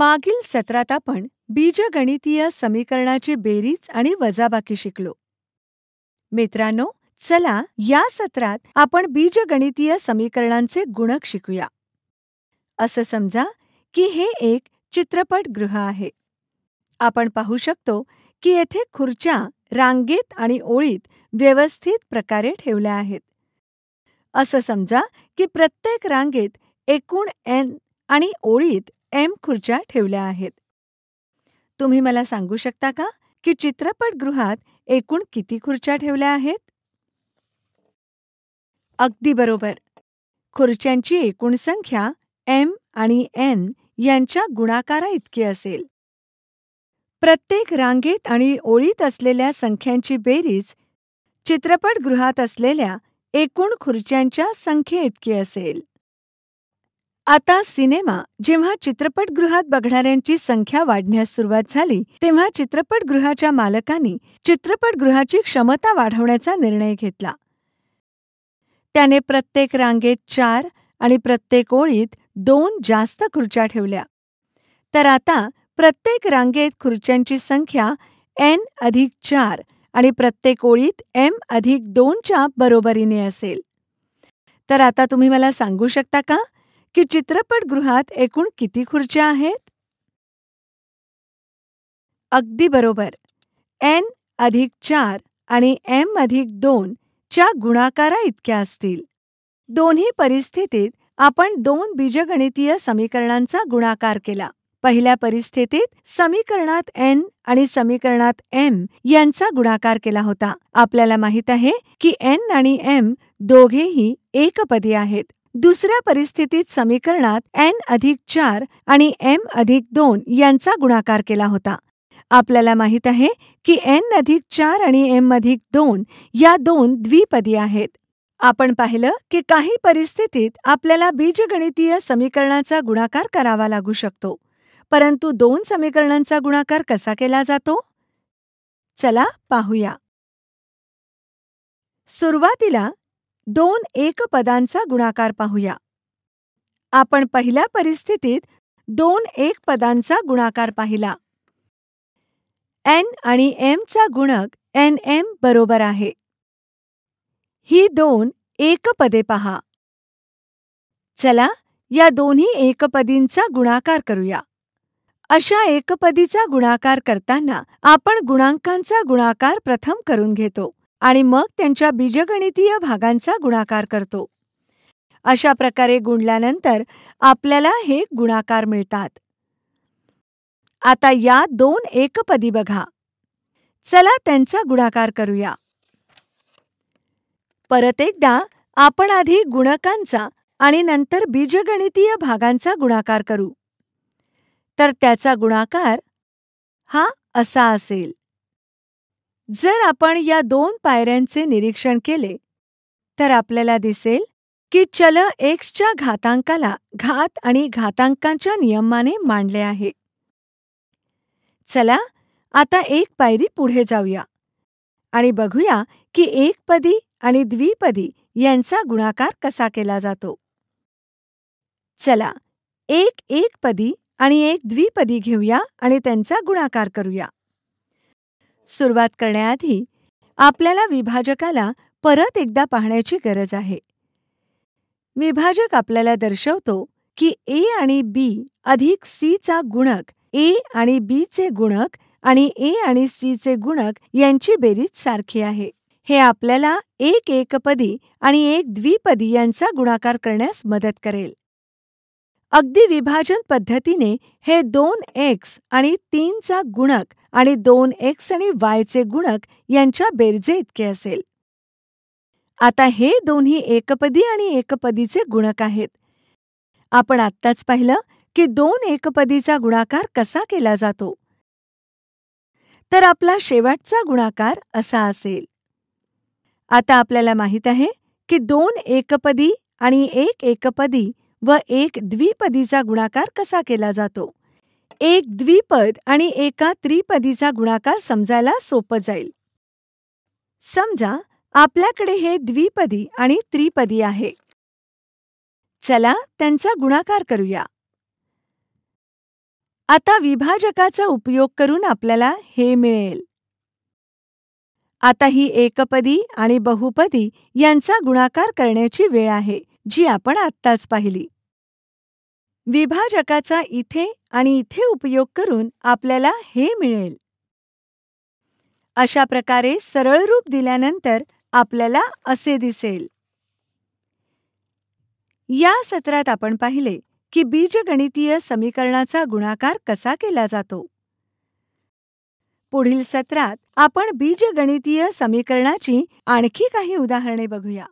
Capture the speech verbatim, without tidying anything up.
मागील सत्रात आपण बीजगणितीय समीकरणाची बेरीज आणि वजाबाकी शिकलो. मित्रांनो, चला या सत्रात आपण बीजगणितीय समीकरणांचे गुणक शिकूया. असं समजा की हे एक चित्रपटगृह आहे. आपण पाहू शकतो की येथे खुर्च्या रांगेत आणि ओळीत व्यवस्थित प्रकारे ठेवल्या आहेत. असं समजा की प्रत्येक रांगेत एकूण एन आणि ओळीत एम खुर्च्या ठेवल्या आहेत. तुम्ही मला सांगू शकता का की चित्रपटगृहात एकूण किती खुर्च्या ठेवल्या आहेत? अगदी बरोबर, खुर्च्यांची एकूण संख्या एम आणि एन यांच्या गुणाकारा इतकी असेल. प्रत्येक रांगेत आणि ओळीत असलेल्या संख्यांची बेरीज चित्रपटगृहात असलेल्या एकूण खुर्च्यांच्या संख्येइतकी असेल. आता सिनेमा जेव्हा चित्रपटगृहात बघणाऱ्यांची संख्या वाढण्यास सुरुवात झाली तेव्हा चित्रपटगृहाच्या मालकांनी चित्रपटगृहाची क्षमता वाढवण्याचा निर्णय घेतला. त्याने प्रत्येक रांगेत चार आणि प्रत्येक ओळीत दोन जास्त खुर्च्या ठेवल्या. तर आता प्रत्येक रांगेत खुर्च्यांची संख्या एन अधिक चार आणि प्रत्येक ओळीत एम अधिक दोनच्या बरोबरीने असेल. तर आता तुम्ही मला सांगू शकता का की चित्रपटगृहात एकूण किती खुर्च्या आहेत? अगदी बरोबर, एन अधिक चार आणि एम अधिक दोन च्या गुणाकारा इतक्या असतील. दोन्ही परिस्थितीत आपण दोन बीजगणितीय समीकरणांचा गुणाकार केला. पहिल्या परिस्थितीत समीकरणात एन आणि समीकरणात एम यांचा गुणाकार केला होता. आपल्याला माहित आहे की एन आणि एम दोघेही एकपदी आहेत. दुसऱ्या परिस्थितीत समीकरणात एन अधिक चार आणि एम अधिक दोन यांचा गुणाकार केला होता. आपल्याला माहित आहे की एन अधिक चार आणि एम अधिक दोन या दोन द्विपदी आहेत. आपण पाहिलं की काही परिस्थितीत आपल्याला बीजगणितीय समीकरणाचा गुणाकार करावा लागू शकतो, परंतु दोन समीकरणांचा गुणाकार कसा केला जातो चला पाहूया. सुरुवातीला दोन एकपदांचा गुणाकार पाहूया. आपण पहिल्या परिस्थितीत दोन एकपदांचा गुणाकार पाहिला. एन आणि एमचा गुणक एन एम बरोबर आहे. ही दोन एकपदे पहा. चला या दोन्ही एकपदींचा गुणाकार करूया. अशा एकपदीचा गुणाकार करताना आपण गुणांकांचा गुणाकार प्रथम करून घेतो आणि मग त्यांच्या बीजगणितीय भागांचा गुणाकार करतो. अशा प्रकारे गुणल्यानंतर आपल्याला हे गुणाकार मिळतात. आता या दोन एकपदी बघा, चला त्यांचा गुणाकार करूया. परत एकदा आपण आधी गुणकांचा आणि नंतर बीजगणितीय भागांचा गुणाकार करू. तर त्याचा गुणाकार हा असा असेल. जर आपण या दोन पायऱ्यांचे निरीक्षण केले तर आपल्याला दिसेल की चल एक्सच्या घातांकाला घात आणि घातांकांच्या नियमाने मांडले आहे. चला आता एक पायरी पुढे जाऊया आणि बघूया की एकपदी आणि द्विपदी यांचा गुणाकार कसा केला जातो. चला एक एकपदी आणि एक द्विपदी घेऊया आणि त्यांचा गुणाकार करूया. सुरुवात करण्याआधी आपल्याला विभाजकाला परत एकदा पाहण्याची गरज आहे. विभाजक आपल्याला दर्शवतो की ए आणि बी अधिक सी चा गुणक ए आणि बी चे गुणक आणि ए आणि सी चे गुणक यांची बेरीज सारखी आहे. हे आपल्याला एक एकपदी आणि एक द्विपदी यांचा गुणाकार करण्यास मदत करेल. अगदी विभाजन पद्धतीने हे दोन एक्स आणि तीनचा गुणक आणि दोन एक्स आणि वायचे गुणक यांच्या बेरजे इतके असेल. आता हे दोन्ही एकपदी आणि एकपदीचे गुणक आहेत. आपण आत्ताच पाहिलं की दोन एकपदीचा गुणाकार कसा केला जातो. तर आपला शेवटचा गुणाकार असा असेल. आता आपल्याला माहित आहे की दोन एकपदी आणि एक एकपदी व एक द्विपदीचा गुणाकार कसा केला जातो. एक द्विपद आणि एका त्रिपदीचा गुणाकार समजायला सोपं जाईल. समजा आपल्याकडे हे द्विपदी आणि त्रिपदी आहे. चला त्यांचा गुणाकार करूया. आता विभाजकाचा उपयोग करून आपल्याला हे मिळेल। आता ही एकपदी आणि बहुपदी यांचा गुणाकार करण्याची वेळ आहे, जी आपण आत्ताच पाहिली। विभाजकाचा इथे आणि इथे उपयोग करून आपल्याला हे मिळेल। अशा प्रकारे सरळ रूप दिल्यानंतर आपल्याला असे दिसेल। या सत्रात आपण पाहिले की बीजगणितीय समीकरणाचा गुणाकार कसा केला जातो। पुढील सत्रात आपण बीजगणितीय समीकरणाची आणखी काही उदाहरणे बघूया।